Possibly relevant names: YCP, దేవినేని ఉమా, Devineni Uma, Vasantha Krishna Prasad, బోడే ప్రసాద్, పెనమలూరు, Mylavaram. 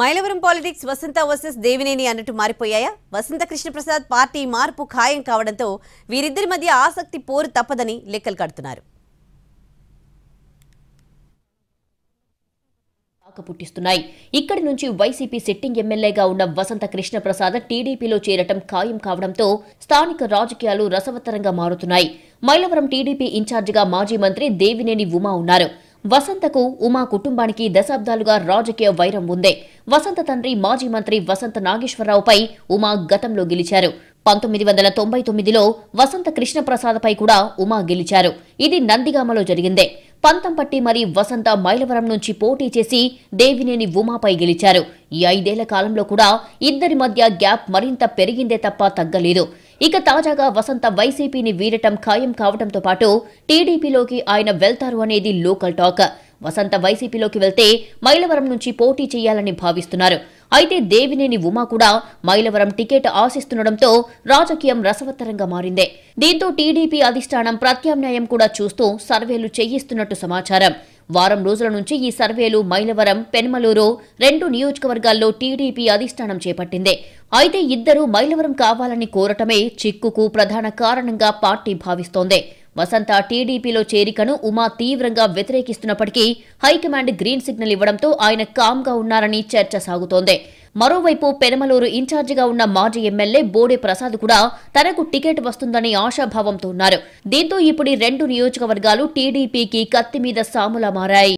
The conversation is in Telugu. Mylavaram politics Vasantha versus Devineni అన్నట్టు మారిపోయాయా? Vasantha Krishna Prasad పార్టీ మార్పు ఖాయం కావడంతో వీరిద్దరి మధ్య ఆసక్తి పోరు తప్పదని లెక్కలు కడుతున్నారు. పుట్టిస్తున్నాయి. ఇక్కడి నుంచి YCP సిట్టింగ్ ఎమ్మెల్యేగా ఉన్న వసంత కృష్ణ ప్రసాద్ టీడీపీలో చేరటం ఖాయం కావడంతో స్థానిక రాజకీయాలు రసవత్తరంగా మారుతున్నాయి. మైలవరం టీడీపీ ఇన్ఛార్జిగా మాజీ మంత్రి దేవినేని ఉమా ఉన్నారు. వసంతకు ఉమా కుటుంబానికి దశాబ్దాలుగా రాజకీయ వైరం ఉంది. వసంత తండ్రి మాజీ మంత్రి వసంత నాగేశ్వరరావుపై ఉమా గతంలో గెలిచారు. 1999లో వసంత కృష్ణ ప్రసాద్పై కూడా ఉమా గెలిచారు. ఇది నందిగామలో జరిగిందే. పంతంపట్టి మరి వసంత మైలవరం నుంచి పోటీ చేసి దేవినేని ఉమాపై గెలిచారు. ఈ 5 ఏళ్ల కాలంలో కూడా ఇద్దరి మధ్య గ్యాప్ మరింత పెరిగిందే తప్ప తగ్గలేదు. ఇక తాజాగా వసంత వైసీపీని వీడటం ఖాయం కావడంతో పాటు టీడీపీలోకి ఆయన వెళ్తారు అనేది లోకల్ టాక్. వసంత వైసీపీలోకి వెళ్తే మైలవరం నుంచి పోటీ చేయాలని భావిస్తున్నారు. అయితే దేవినేని ఉమా కూడా మైలవరం టికెట్ ఆశిస్తుండడంతో రాజకీయం రసవత్తరంగా మారింది. దీంతో టీడీపీ అధిష్టానం ప్రత్యామ్నాయం కూడా చూస్తూ సర్వేలు చేయిస్తున్నట్టు సమాచారం. వారం రోజుల నుంచి ఈ సర్వేలు మైలవరం, పెనమలూరు 2 నియోజకవర్గాల్లో టీడీపీ అధిష్టానం చేపట్టింది. అయితే ఇద్దరూ మైలవరం కావాలని కోరటమే చిక్కుకు ప్రధాన కారణంగా పార్టీ భావిస్తోంది. వసంత టీడీపీలో చేరికను ఉమా తీవ్రంగా వ్యతిరేకిస్తున్నప్పటికీ హైకమాండ్ గ్రీన్ సిగ్నల్ ఇవ్వడంతో ఆయన కామ్గా ఉన్నారని చర్చ సాగుతోంది. మరోవైపు పెనమలూరు ఇన్ఛార్జిగా ఉన్న మాజీ ఎమ్మెల్యే బోడే ప్రసాద్ కూడా తనకు టికెట్ వస్తుందని ఆశాభావంతో ఉన్నారు. దీంతో ఇప్పుడు 2 నియోజకవర్గాలు టీడీపీకి కత్తిమీద సాములా మారాయి.